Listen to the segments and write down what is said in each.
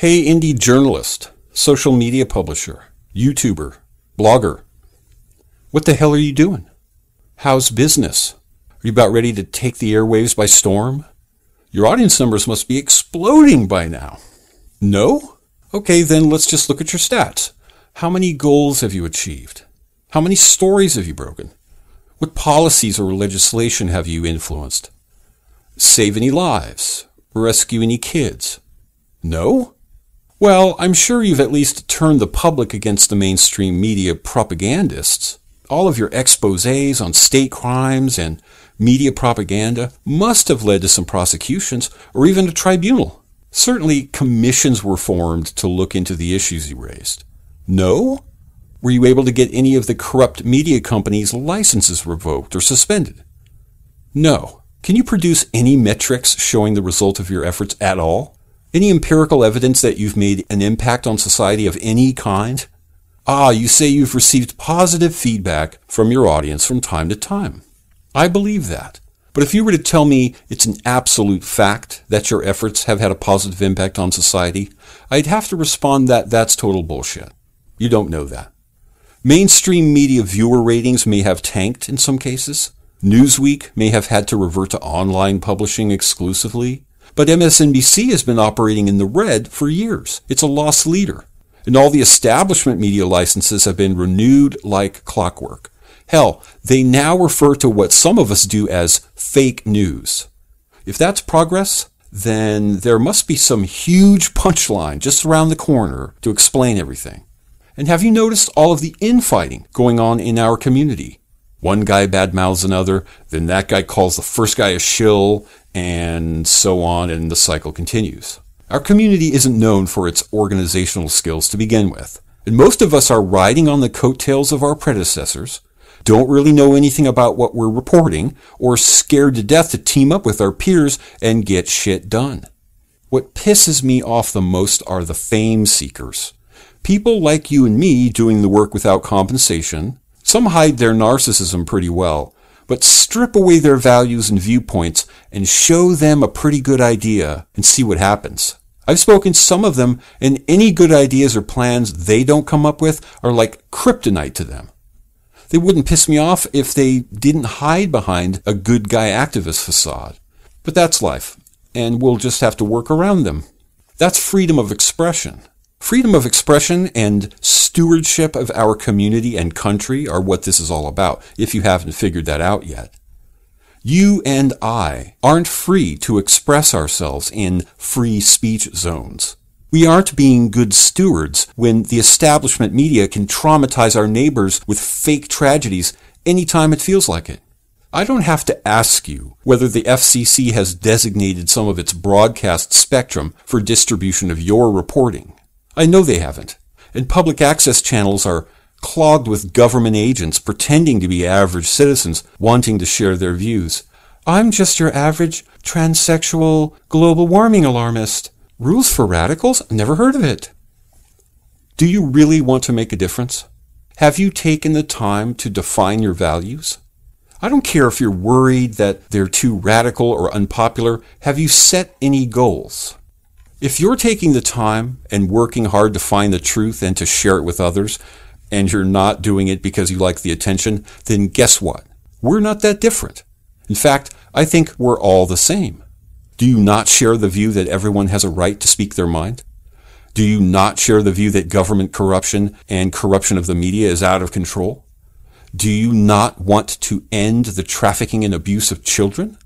Hey, indie journalist, social media publisher, YouTuber, blogger. What the hell are you doing? How's business? Are you about ready to take the airwaves by storm? Your audience numbers must be exploding by now. No? Okay, then let's just look at your stats. How many goals have you achieved? How many stories have you broken? What policies or legislation have you influenced? Save any lives? Rescue any kids? No? Well, I'm sure you've at least turned the public against the mainstream media propagandists. All of your exposés on state crimes and media propaganda must have led to some prosecutions or even a tribunal. Certainly commissions were formed to look into the issues you raised. No? Were you able to get any of the corrupt media companies' licenses revoked or suspended? No. Can you produce any metrics showing the result of your efforts at all? Any empirical evidence that you've made an impact on society of any kind? Ah, you say you've received positive feedback from your audience from time to time. I believe that. But if you were to tell me it's an absolute fact that your efforts have had a positive impact on society, I'd have to respond that that's total bullshit. You don't know that. Mainstream media viewer ratings may have tanked in some cases. Newsweek may have had to revert to online publishing exclusively. But MSNBC has been operating in the red for years. It's a loss leader. And all the establishment media licenses have been renewed like clockwork. Hell, they now refer to what some of us do as fake news. If that's progress, then there must be some huge punchline just around the corner to explain everything. And have you noticed all of the infighting going on in our community? One guy badmouths another, then that guy calls the first guy a shill, and so on, and the cycle continues. Our community isn't known for its organizational skills to begin with, and most of us are riding on the coattails of our predecessors, don't really know anything about what we're reporting, or scared to death to team up with our peers and get shit done. What pisses me off the most are the fame seekers. People like you and me doing the work without compensation. Some hide their narcissism pretty well, but strip away their values and viewpoints and show them a pretty good idea and see what happens. I've spoken to some of them, and any good ideas or plans they don't come up with are like kryptonite to them. They wouldn't piss me off if they didn't hide behind a good guy activist facade. But that's life, and we'll just have to work around them. That's freedom of expression. Freedom of expression and stewardship of our community and country are what this is all about, if you haven't figured that out yet. You and I aren't free to express ourselves in free speech zones. We aren't being good stewards when the establishment media can traumatize our neighbors with fake tragedies anytime it feels like it. I don't have to ask you whether the FCC has designated some of its broadcast spectrum for distribution of your reporting. I know they haven't, and public access channels are clogged with government agents pretending to be average citizens wanting to share their views. I'm just your average transsexual global warming alarmist. Rules for radicals? Never heard of it. Do you really want to make a difference? Have you taken the time to define your values? I don't care if you're worried that they're too radical or unpopular. Have you set any goals? If you're taking the time and working hard to find the truth and to share it with others, and you're not doing it because you like the attention, then guess what? We're not that different. In fact, I think we're all the same. Do you not share the view that everyone has a right to speak their mind? Do you not share the view that government corruption and corruption of the media is out of control? Do you not want to end the trafficking and abuse of children?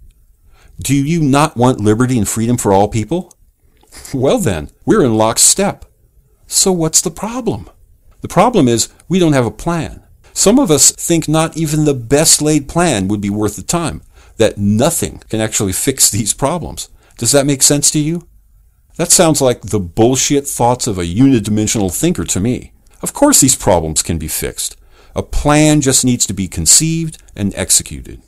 Do you not want liberty and freedom for all people? Well then, we're in lockstep. So what's the problem? The problem is we don't have a plan. Some of us think not even the best laid plan would be worth the time, that nothing can actually fix these problems. Does that make sense to you? That sounds like the bullshit thoughts of a unidimensional thinker to me. Of course these problems can be fixed. A plan just needs to be conceived and executed.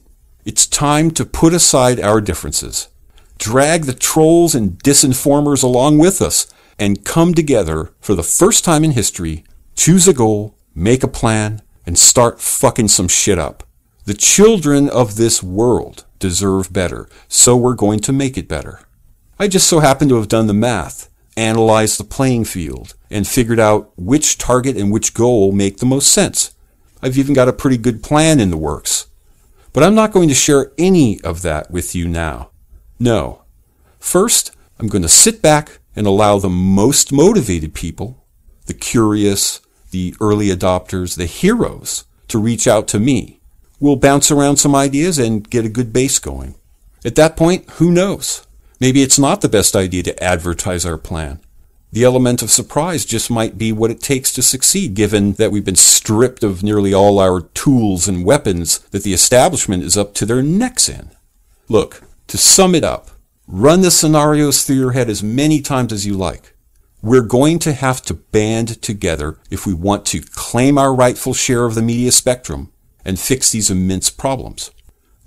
It's time to put aside our differences. Drag the trolls and disinformers along with us and come together for the first time in history, choose a goal, make a plan, and start fucking some shit up. The children of this world deserve better, so we're going to make it better. I just so happen to have done the math, analyzed the playing field and figured out which target and which goal make the most sense. I've even got a pretty good plan in the works. But I'm not going to share any of that with you now. No. First, I'm going to sit back and allow the most motivated people, the curious, the early adopters, the heroes, to reach out to me. We'll bounce around some ideas and get a good base going. At that point, who knows? Maybe it's not the best idea to advertise our plan. The element of surprise just might be what it takes to succeed, given that we've been stripped of nearly all our tools and weapons that the establishment is up to their necks in. Look, to sum it up, run the scenarios through your head as many times as you like. We're going to have to band together if we want to claim our rightful share of the media spectrum and fix these immense problems.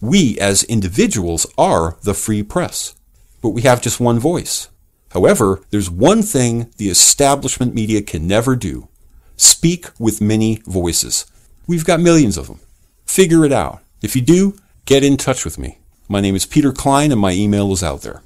We, as individuals, are the free press, but we have just one voice. However, there's one thing the establishment media can never do. Speak with many voices. We've got millions of them. Figure it out. If you do, get in touch with me. My name is Peter Klein, and my email is out there.